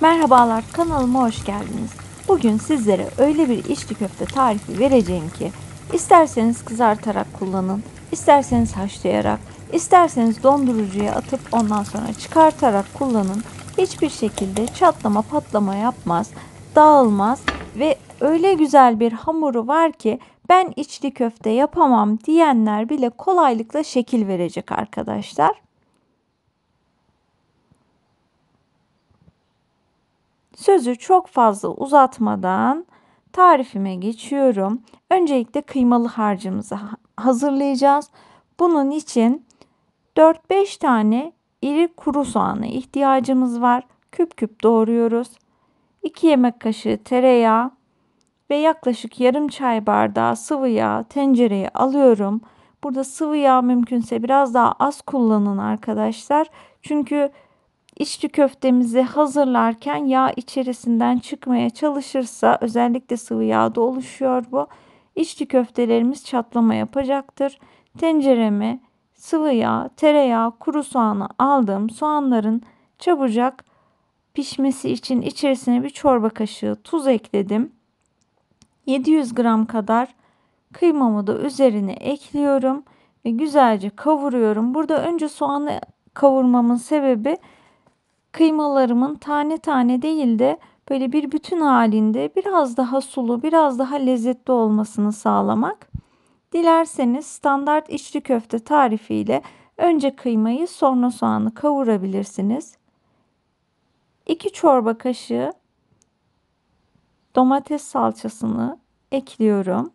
Merhabalar, kanalıma hoş geldiniz. Bugün sizlere öyle bir içli köfte tarifi vereceğim ki isterseniz kızartarak kullanın, isterseniz haşlayarak, isterseniz dondurucuya atıp ondan sonra çıkartarak kullanın. Hiçbir şekilde çatlama patlama yapmaz, dağılmaz ve öyle güzel bir hamuru var ki ben içli köfte yapamam diyenler bile kolaylıkla şekil verecek arkadaşlar. Sözü çok fazla uzatmadan tarifime geçiyorum. Öncelikle kıymalı harcımızı hazırlayacağız. Bunun için 4-5 tane iri kuru soğana ihtiyacımız var. Küp küp doğruyoruz. 2 yemek kaşığı tereyağı ve yaklaşık yarım çay bardağı sıvı yağ tencereye alıyorum. Burada sıvı yağ mümkünse biraz daha az kullanın arkadaşlar. Çünkü İçli köftemizi hazırlarken yağ içerisinden çıkmaya çalışırsa, özellikle sıvı yağda oluşuyor bu, İçli köftelerimiz çatlama yapacaktır. Tencereme sıvı yağ, tereyağı, kuru soğanı aldım. Soğanların çabucak pişmesi için içerisine bir çorba kaşığı tuz ekledim. 700 gram kadar kıymamı da üzerine ekliyorum ve güzelce kavuruyorum. Burada önce soğanı kavurmamın sebebi, kıymalarımın tane tane değil de böyle bir bütün halinde biraz daha sulu, biraz daha lezzetli olmasını sağlamak. Dilerseniz standart içli köfte tarifiyle önce kıymayı sonra soğanı kavurabilirsiniz. 2 çorba kaşığı domates salçasını ekliyorum.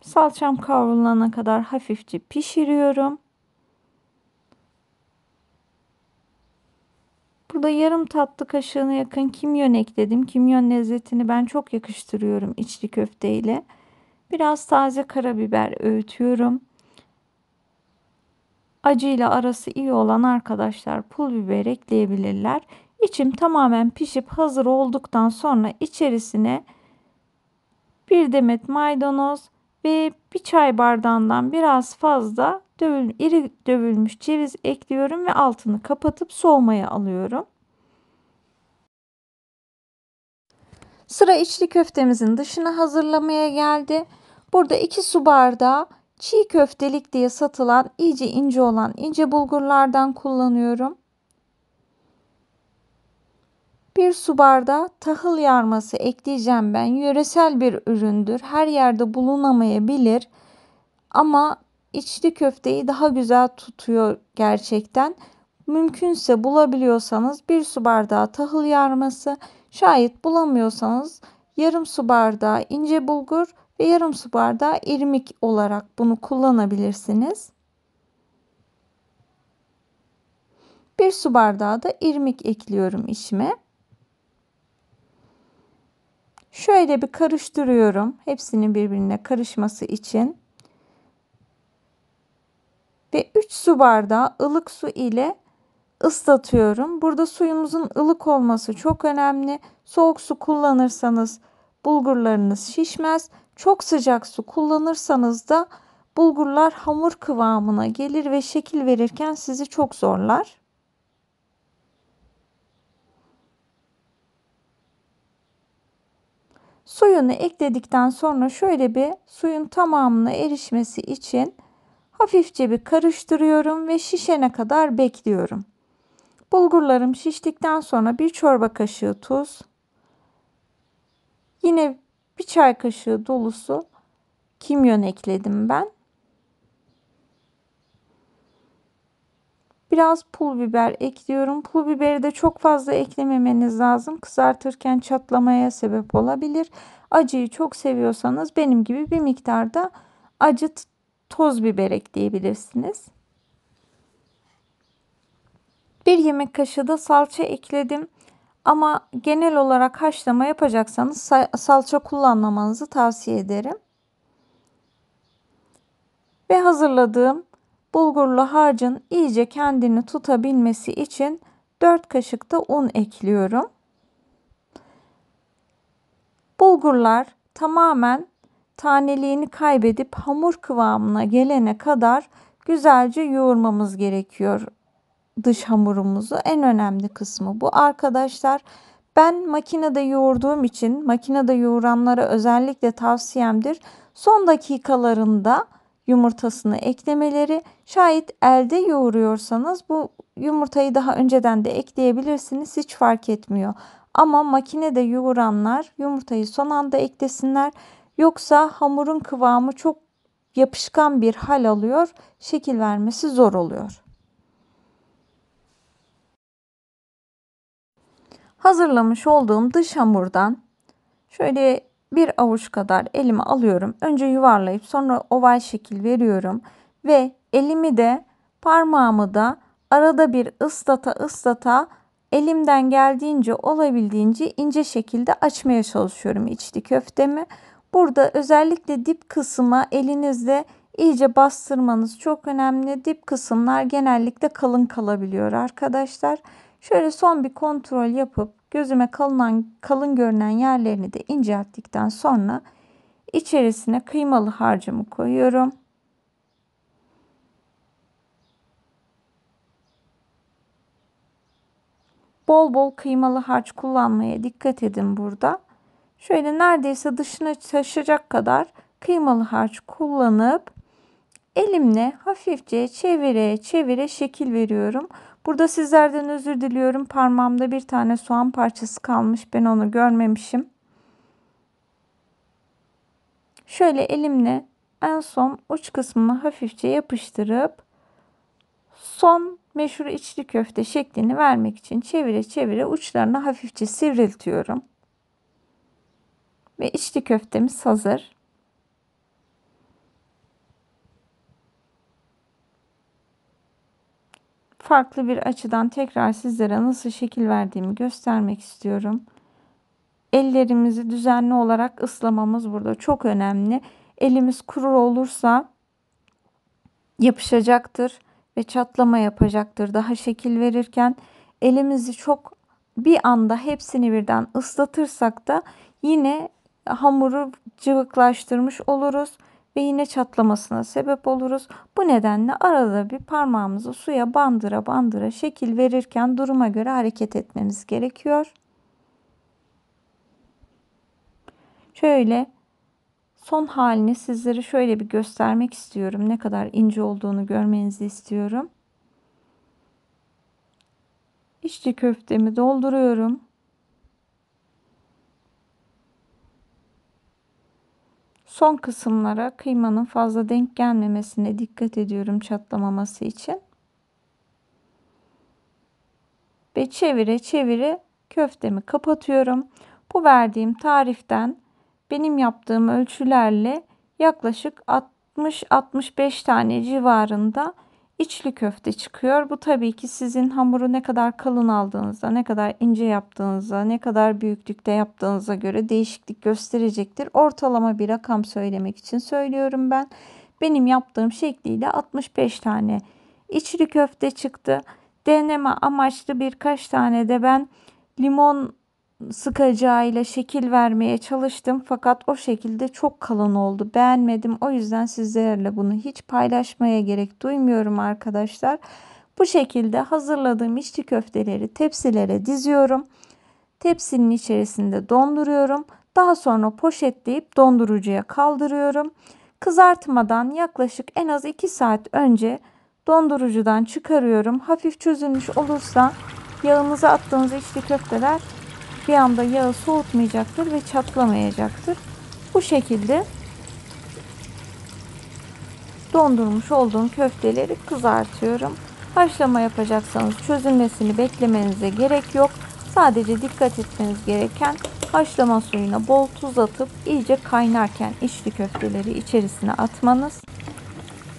Salçam kavrulana kadar hafifçe pişiriyorum. Burada yarım tatlı kaşığına yakın kimyon ekledim. Kimyon lezzetini ben çok yakıştırıyorum içli köfteyle. Biraz taze karabiber öğütüyorum. Acıyla arası iyi olan arkadaşlar pul biber ekleyebilirler. İçim tamamen pişip hazır olduktan sonra içerisine bir demet maydanoz ve bir çay bardağından biraz fazla iri dövülmüş ceviz ekliyorum ve altını kapatıp soğumaya alıyorum. Sıra içli köftemizin dışını hazırlamaya geldi. Burada 2 su bardağı çiğ köftelik diye satılan iyice ince olan ince bulgurlardan kullanıyorum. 1 su bardağı tahıl yarması ekleyeceğim ben. Yöresel bir üründür. Her yerde bulunamayabilir. Ama içli köfteyi daha güzel tutuyor gerçekten. Mümkünse bulabiliyorsanız 1 su bardağı tahıl yarması. Şayet bulamıyorsanız yarım su bardağı ince bulgur ve yarım su bardağı irmik olarak bunu kullanabilirsiniz. 1 su bardağı da irmik ekliyorum içime. Şöyle bir karıştırıyorum. Hepsinin birbirine karışması için. Ve 3 su bardağı ılık su ile ıslatıyorum. Burada suyumuzun ılık olması çok önemli. Soğuk su kullanırsanız bulgurlarınız şişmez. Çok sıcak su kullanırsanız da bulgurlar hamur kıvamına gelir ve şekil verirken sizi çok zorlar. Suyunu ekledikten sonra şöyle bir suyun tamamına erişmesi için hafifçe bir karıştırıyorum ve şişene kadar bekliyorum. Bulgurlarım şiştikten sonra 1 çorba kaşığı tuz, yine 1 çay kaşığı dolusu kimyon ekledim ben. Biraz pul biber ekliyorum. Pul biberi de çok fazla eklememeniz lazım. Kızartırken çatlamaya sebep olabilir. Acıyı çok seviyorsanız benim gibi bir miktarda acı toz biber ekleyebilirsiniz. 1 yemek kaşığı da salça ekledim. Ama genel olarak haşlama yapacaksanız salça kullanmamanızı tavsiye ederim. Ve hazırladığım bulgurlu harcın iyice kendini tutabilmesi için 4 kaşık da un ekliyorum. Bulgurlar tamamen taneliğini kaybedip hamur kıvamına gelene kadar güzelce yoğurmamız gerekiyor dış hamurumuzu. En önemli kısmı bu arkadaşlar. Ben makinede yoğurduğum için makinede yoğuranlara özellikle tavsiyemdir. Son dakikalarında yumurtasını eklemeleri. Şayet elde yoğuruyorsanız bu yumurtayı daha önceden de ekleyebilirsiniz. Hiç fark etmiyor. Ama makinede yoğuranlar yumurtayı son anda eklesinler. Yoksa hamurun kıvamı çok yapışkan bir hal alıyor. Şekil vermesi zor oluyor. Hazırlamış olduğum dış hamurdan şöyle bir avuç kadar elime alıyorum. Önce yuvarlayıp sonra oval şekil veriyorum. Ve elimi de parmağımı da arada bir ıslata ıslata elimden geldiğince olabildiğince ince şekilde açmaya çalışıyorum içli köftemi. Burada özellikle dip kısma elinizle iyice bastırmanız çok önemli. Dip kısımlar genellikle kalın kalabiliyor arkadaşlar. Şöyle son bir kontrol yapıp gözüme kalın görünen yerlerini de incelttikten sonra içerisine kıymalı harcımı koyuyorum. Bol bol kıymalı harç kullanmaya dikkat edin burada. Şöyle neredeyse dışına taşacak kadar kıymalı harç kullanıp elimle hafifçe çevire çevire şekil veriyorum. Burada sizlerden özür diliyorum. Parmağımda bir tane soğan parçası kalmış. Ben onu görmemişim. Şöyle elimle en son uç kısmını hafifçe yapıştırıp son meşhur içli köfte şeklini vermek için çevire çevire uçlarını hafifçe sivriltiyorum. Ve içli köftemiz hazır. Farklı bir açıdan tekrar sizlere nasıl şekil verdiğimi göstermek istiyorum. Ellerimizi düzenli olarak ıslamamız burada çok önemli. Elimiz kuru olursa yapışacaktır ve çatlama yapacaktır daha şekil verirken. Elimizi çok bir anda hepsini birden ıslatırsak da yine hamuru cıvıklaştırmış oluruz ve yine çatlamasına sebep oluruz. Bu nedenle arada bir parmağımızı suya bandıra bandıra şekil verirken duruma göre hareket etmemiz gerekiyor. Şöyle son halini sizlere şöyle bir göstermek istiyorum. Ne kadar ince olduğunu görmenizi istiyorum. İçli köftemi dolduruyorum. Son kısımlara kıymanın fazla denk gelmemesine dikkat ediyorum çatlamaması için. Ve çevire çevire köftemi kapatıyorum. Bu verdiğim tariften benim yaptığım ölçülerle yaklaşık 60-65 tane civarında içli köfte çıkıyor. Bu tabii ki sizin hamuru ne kadar kalın aldığınıza, ne kadar ince yaptığınıza, ne kadar büyüklükte yaptığınıza göre değişiklik gösterecektir. Ortalama bir rakam söylemek için söylüyorum ben. Benim yaptığım şekliyle 65 tane içli köfte çıktı. Deneme amaçlı birkaç tane de ben limon sıkacağıyla şekil vermeye çalıştım. Fakat o şekilde çok kalın oldu. Beğenmedim. O yüzden sizlerle bunu hiç paylaşmaya gerek duymuyorum arkadaşlar. Bu şekilde hazırladığım içli köfteleri tepsilere diziyorum. Tepsinin içerisinde donduruyorum. Daha sonra poşetleyip dondurucuya kaldırıyorum. Kızartmadan yaklaşık en az 2 saat önce dondurucudan çıkarıyorum. Hafif çözülmüş olursa yağınıza attığınız içli köfteler bir anda yağı soğutmayacaktır ve çatlamayacaktır. Bu şekilde dondurmuş olduğum köfteleri kızartıyorum. Haşlama yapacaksanız çözülmesini beklemenize gerek yok. Sadece dikkat etmeniz gereken haşlama suyuna bol tuz atıp iyice kaynarken içli köfteleri içerisine atmanız.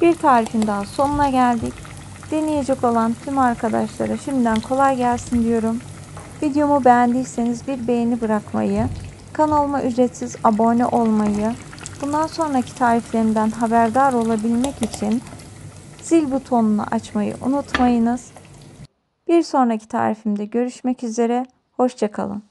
Bir tarifin daha sonuna geldik. Deneyecek olan tüm arkadaşlara şimdiden kolay gelsin diyorum. Videomu beğendiyseniz bir beğeni bırakmayı, kanalıma ücretsiz abone olmayı, bundan sonraki tariflerimden haberdar olabilmek için zil butonunu açmayı unutmayınız. Bir sonraki tarifimde görüşmek üzere, hoşça kalın.